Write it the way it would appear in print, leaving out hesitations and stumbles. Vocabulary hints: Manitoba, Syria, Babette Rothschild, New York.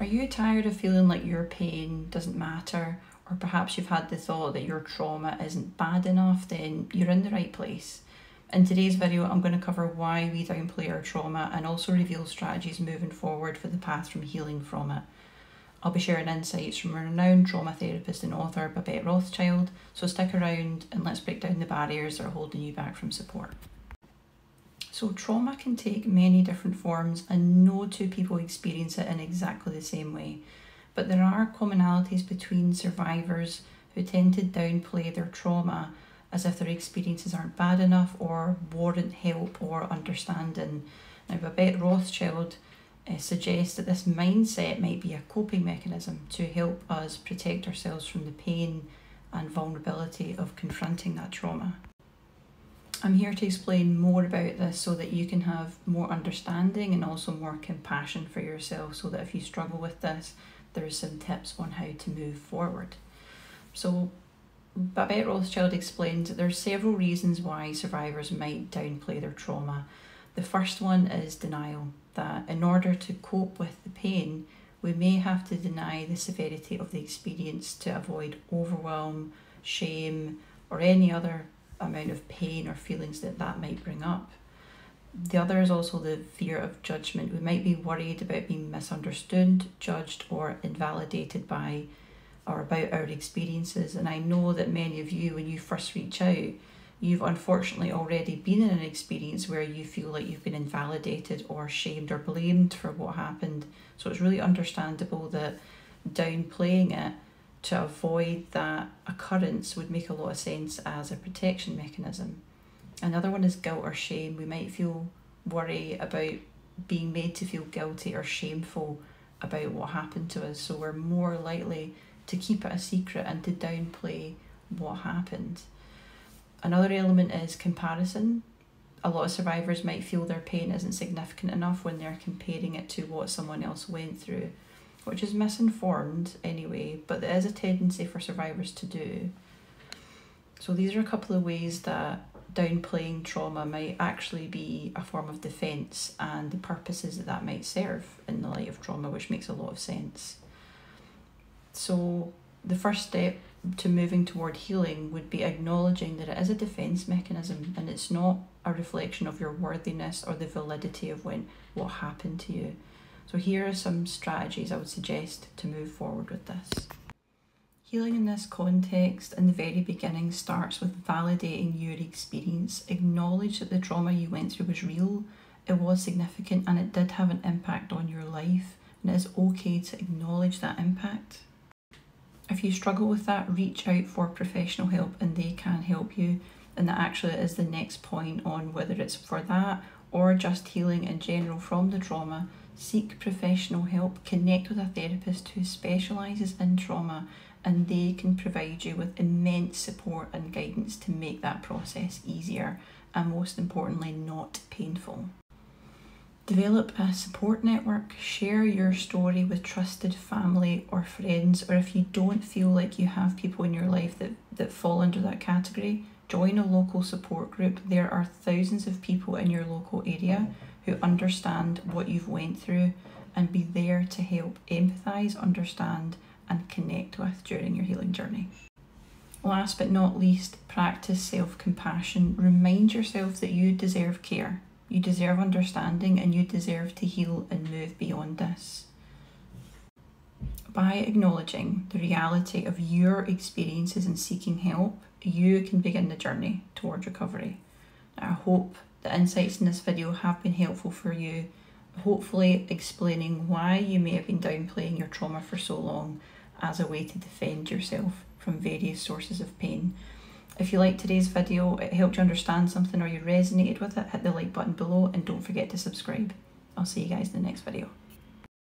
Are you tired of feeling like your pain doesn't matter? Or perhaps you've had the thought that your trauma isn't bad enough? Then you're in the right place. In today's video, I'm going to cover why we downplay our trauma and also reveal strategies moving forward for the path from healing from it. I'll be sharing insights from renowned trauma therapist and author Babette Rothschild, so stick around and let's break down the barriers that are holding you back from support. So trauma can take many different forms and no two people experience it in exactly the same way. But there are commonalities between survivors who tend to downplay their trauma as if their experiences aren't bad enough or warrant help or understanding. Now, Babette Rothschild suggests that this mindset might be a coping mechanism to help us protect ourselves from the pain and vulnerability of confronting that trauma. I'm here to explain more about this so that you can have more understanding and also more compassion for yourself, so that if you struggle with this, there are some tips on how to move forward. So Babette Rothschild explains that there are several reasons why survivors might downplay their trauma. The first one is denial, that in order to cope with the pain, we may have to deny the severity of the experience to avoid overwhelm, shame, or any other amount of pain or feelings that might bring up. The other is also the fear of judgment. We might be worried about being misunderstood, judged, or invalidated by or about our experiences. And I know that many of you, when you first reach out, you've unfortunately already been in an experience where you feel like you've been invalidated or shamed or blamed for what happened. So it's really understandable that downplaying it to avoid that occurrence would make a lot of sense as a protection mechanism. Another one is guilt or shame. We might feel worry about being made to feel guilty or shameful about what happened to us. So we're more likely to keep it a secret and to downplay what happened. Another element is comparison. A lot of survivors might feel their pain isn't significant enough when they're comparing it to what someone else went through, which is misinformed anyway, but there is a tendency for survivors to do. So these are a couple of ways that downplaying trauma might actually be a form of defense and the purposes that might serve in the light of trauma, which makes a lot of sense. So the first step to moving toward healing would be acknowledging that it is a defense mechanism and it's not a reflection of your worthiness or the validity of what happened to you. So here are some strategies I would suggest to move forward with this. Healing in this context in the very beginning starts with validating your experience. Acknowledge that the trauma you went through was real, it was significant, and it did have an impact on your life, and it is okay to acknowledge that impact. If you struggle with that, reach out for professional help and they can help you. And that actually is the next point on whether it's for that or just healing in general from the trauma. Seek professional help, connect with a therapist who specialises in trauma, and they can provide you with immense support and guidance to make that process easier and, most importantly, not painful. Develop a support network, share your story with trusted family or friends, or if you don't feel like you have people in your life that fall under that category, join a local support group. There are thousands of people in your local area who understand what you've went through and be there to help empathise, understand and connect with during your healing journey. Last but not least, practice self-compassion. Remind yourself that you deserve care. You deserve understanding and you deserve to heal and move beyond this. By acknowledging the reality of your experiences and seeking help, you can begin the journey toward recovery. I hope the insights in this video have been helpful for you, hopefully explaining why you may have been downplaying your trauma for so long as a way to defend yourself from various sources of pain. If you liked today's video, it helped you understand something, or you resonated with it, hit the like button below and don't forget to subscribe. I'll see you guys in the next video.